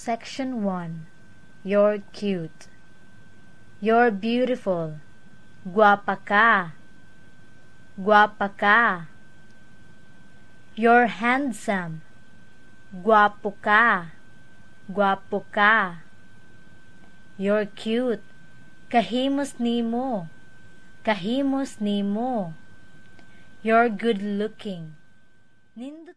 Section 1. You're cute. You're beautiful. Guapa ka. Guapa ka. You're handsome. Guapo ka. Guapo ka. You're cute. Kahimos nimo. Kahimos nimo. You're good looking. Nindot ka.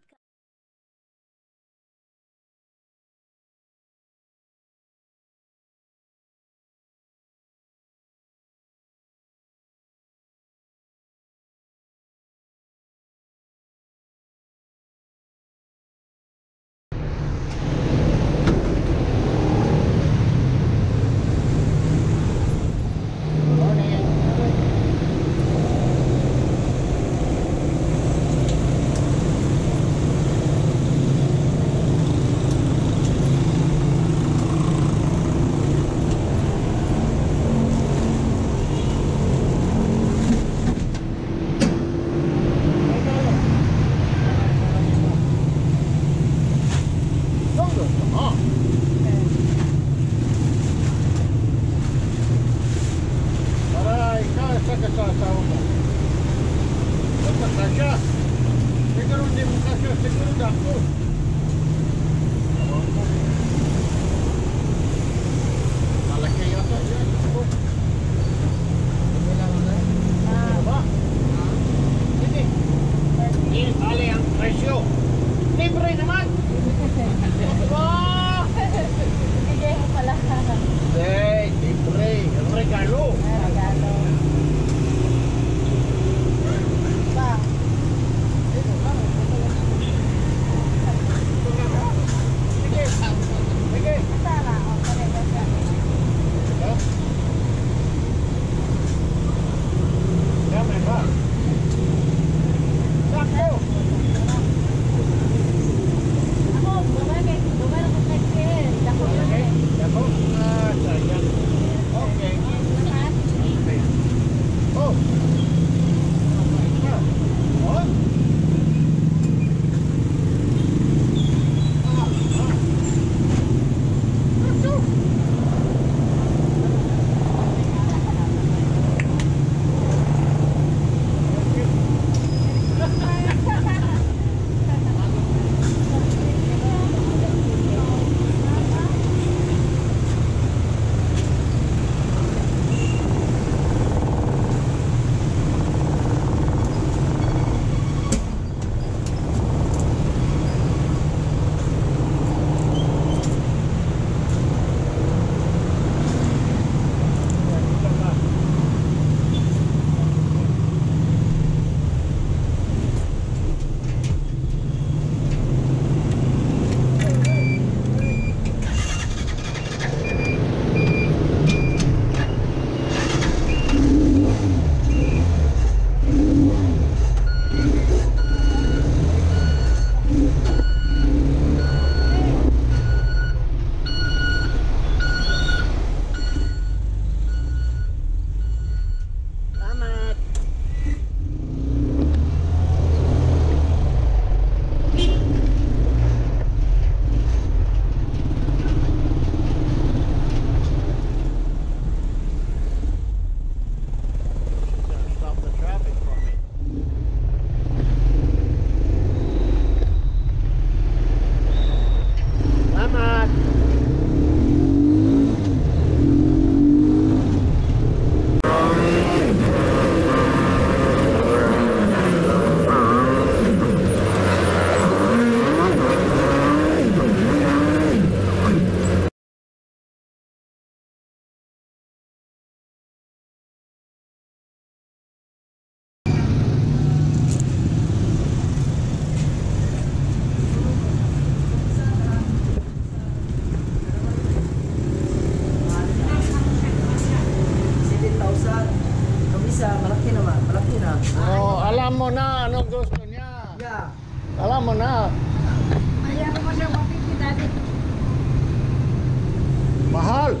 Mahal.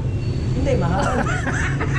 Hindi mahal.